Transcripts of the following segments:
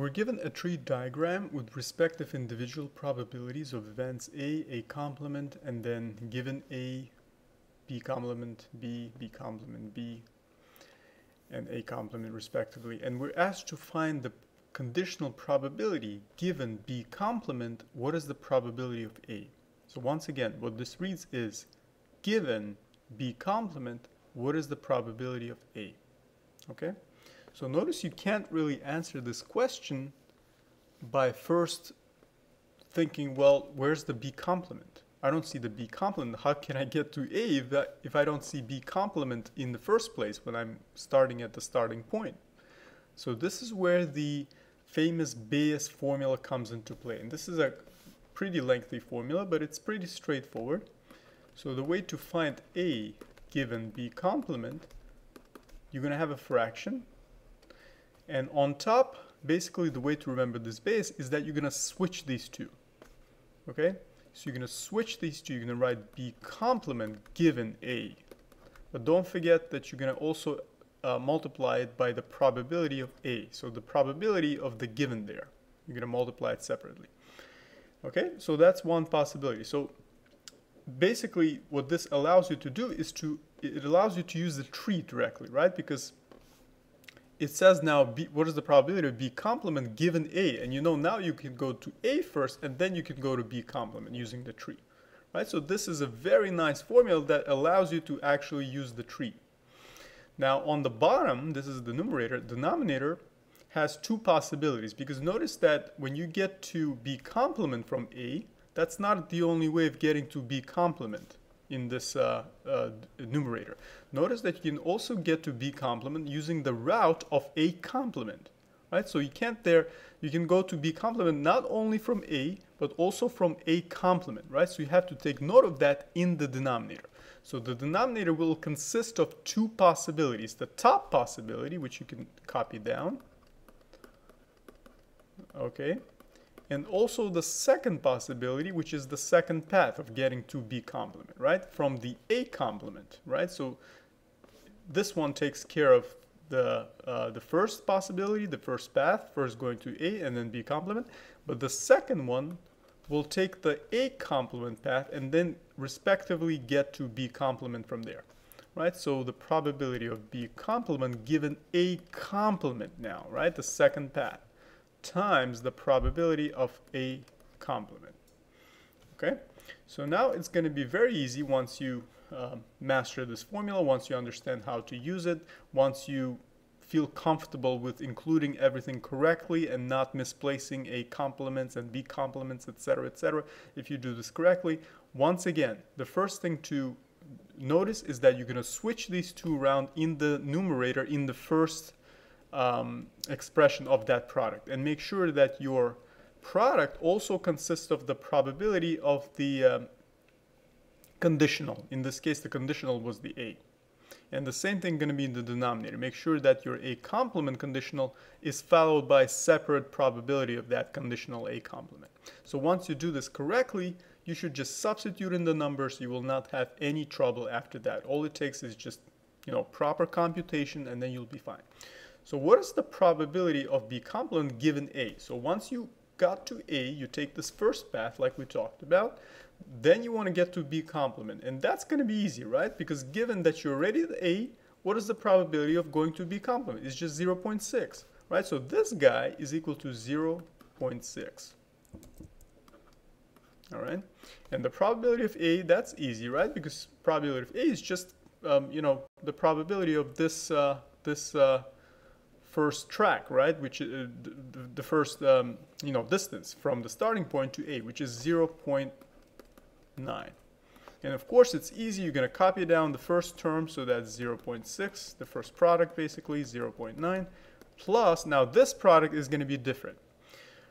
We're given a tree diagram with respective individual probabilities of events A complement, and then given A, B complement B, and A complement respectively. And we're asked to find the conditional probability given B complement. What is the probability of A? So once again, what this reads is, given B complement, what is the probability of A? Okay? So notice you can't really answer this question by first thinking, well, where's the B complement? I don't see the B complement. How can I get to A if I don't see B complement in the first place when I'm starting at the starting point? So this is where the famous Bayes formula comes into play. And this is a pretty lengthy formula, but it's pretty straightforward. So the way to find A given B complement, you're going to have a fraction. And on top, basically the way to remember this base is that you're going to switch these two. Okay? So you're going to switch these two. You're going to write B complement given A. But don't forget that you're going to also multiply it by the probability of A. So the probability of the given there. You're going to multiply it separately. Okay? So that's one possibility. So basically what this allows you to do is it allows you to use the tree directly, right? Because it says now, what is the probability of B complement given A? And you know now you can go to A first, and then you can go to B complement using the tree. Right? So this is a very nice formula that allows you to actually use the tree. Now on the bottom, this is the numerator, denominator has two possibilities. Because notice that when you get to B complement from A, that's not the only way of getting to B complement in this numerator. Notice that you can also get to B complement using the route of A complement, right? So you can go to B complement not only from A, but also from A complement, right? So you have to take note of that in the denominator. So the denominator will consist of two possibilities. The top possibility, which you can copy down, okay? And also the second possibility, which is the second path of getting to B complement, right? From the A complement, right? So this one takes care of the first possibility, the first path, first going to A and then B complement. But the second one will take the A complement path and then respectively get to B complement from there, right? So the probability of B complement given A complement now, right? The second path, times the probability of A complement. Okay, so now it's going to be very easy once you master this formula, once you understand how to use it, once you feel comfortable with including everything correctly and not misplacing A complements and B complements, etc., etc. If you do this correctly, once again, the first thing to notice is that you're going to switch these two around in the numerator in the first expression of that product, and make sure that your product also consists of the probability of the conditional. In this case, the conditional was the A, and the same thing going to be in the denominator. Make sure that your A complement conditional is followed by separate probability of that conditional A complement. So once you do this correctly, you should just substitute in the numbers. You will not have any trouble after that. All it takes is just, you know, proper computation, and then you'll be fine. So what is the probability of B complement given A? So once you got to A, you take this first path like we talked about. Then you want to get to B complement. And that's going to be easy, right? Because given that you're already at A, what is the probability of going to B complement? It's just 0.6, right? So this guy is equal to 0.6. All right? And the probability of A, that's easy, right? Because probability of A is just, you know, the probability of this, first track, right, which is the first, you know, distance from the starting point to A, which is 0.9. And of course, it's easy. You're going to copy down the first term, so that's 0.6, the first product basically, 0.9, plus, now this product is going to be different.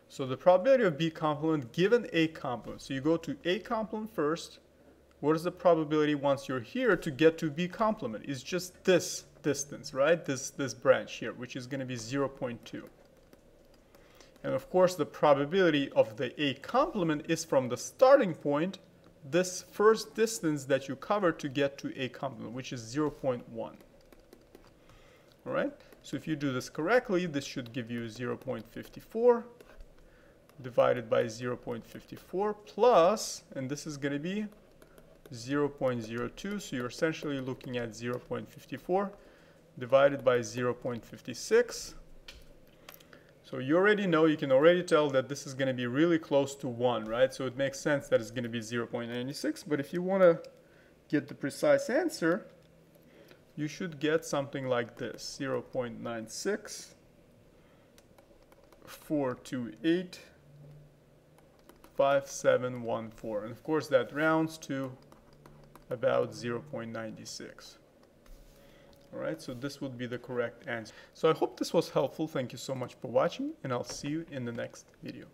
So the probability of B complement given A complement. So you go to A complement first. What is the probability once you're here to get to B complement? It's just this distance, right? This branch here, which is going to be 0.2. And of course, the probability of the A complement is from the starting point, this first distance that you cover to get to A complement, which is 0.1. All right? So if you do this correctly, this should give you 0.54 divided by 0.54 plus, and this is going to be 0.02. So you're essentially looking at 0.54 divided by 0.56. So you already know, you can already tell that this is going to be really close to 1, right? So it makes sense that it's going to be 0.96. But if you want to get the precise answer, you should get something like this: 0.964285714. And of course that rounds to about 0.96. All right, so this would be the correct answer. So I hope this was helpful. Thank you so much for watching, and I'll see you in the next video.